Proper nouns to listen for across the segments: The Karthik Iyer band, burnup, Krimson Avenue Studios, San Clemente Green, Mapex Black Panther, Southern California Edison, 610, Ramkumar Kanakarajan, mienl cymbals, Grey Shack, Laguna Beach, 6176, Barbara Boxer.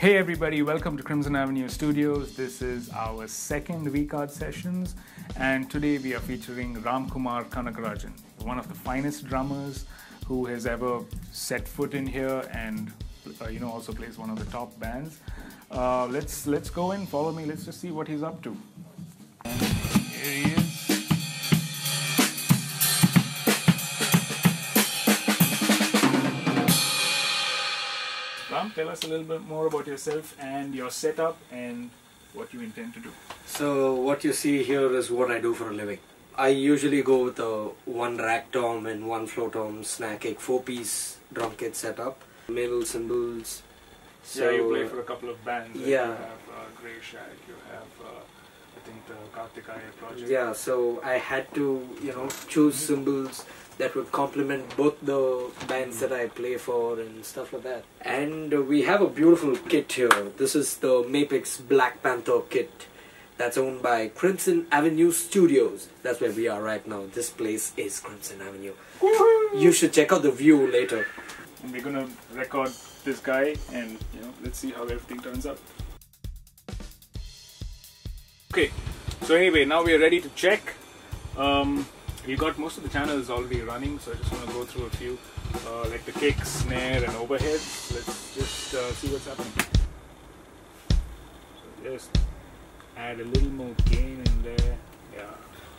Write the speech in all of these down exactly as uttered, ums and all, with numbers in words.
Hey everybody, welcome to Krimson Avenue Studios. This is our second V-Card sessions, and today we are featuring Ramkumar Kanakarajan, one of the finest drummers who has ever set foot in here, and uh, you know also plays one of the top bands. Uh, let's let's go in, follow me, let's just see what he's up to. Here he is. Ram, tell us a little bit more about yourself and your setup and what you intend to do. So what you see here is what I do for a living. I usually go with a one rack tom and one floor tom snack egg four piece drum kit setup. Middle cymbals. So yeah, you play for a couple of bands. Yeah. You have uh, Grey Shack, you have uh, I think the Karthik Iyer project. Yeah, so I had to, you know, choose cymbals that would complement both the bands that I play for and stuff like that. And we have a beautiful kit here. This is the Mapex Black Panther kit that's owned by Krimson Avenue Studios. That's where we are right now. This place is Krimson Avenue. You should check out the view later. And we're gonna record this guy and, you know, let's see how everything turns out. Okay, so anyway, now we are ready to check. Um, We got most of the channels already running, so I just want to go through a few, uh, like the kick, snare, and overhead. Let's just uh, see what's happening. So just add a little more gain in there. Yeah,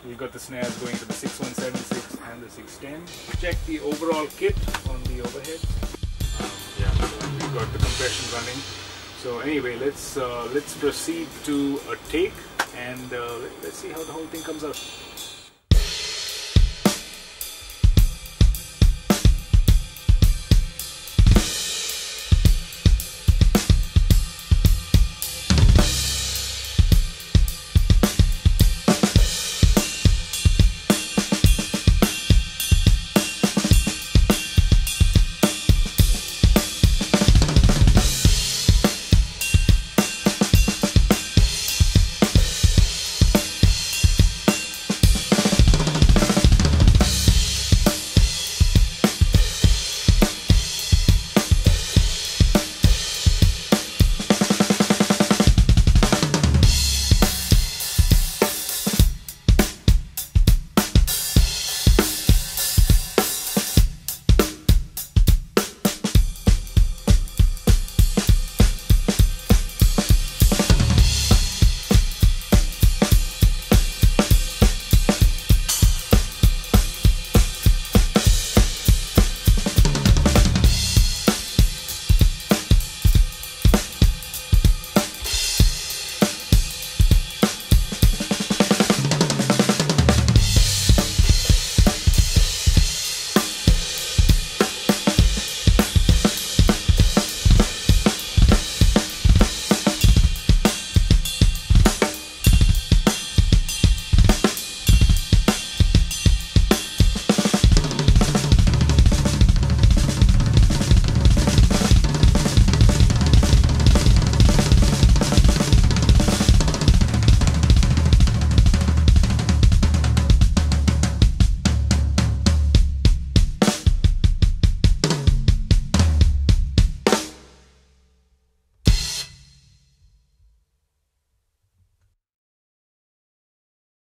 we got the snares going to the six one seven six and the six ten. Check the overall kit on the overhead. Um, yeah, so we got the compression running. So anyway, let's uh, let's proceed to a take, and uh, let's see how the whole thing comes out.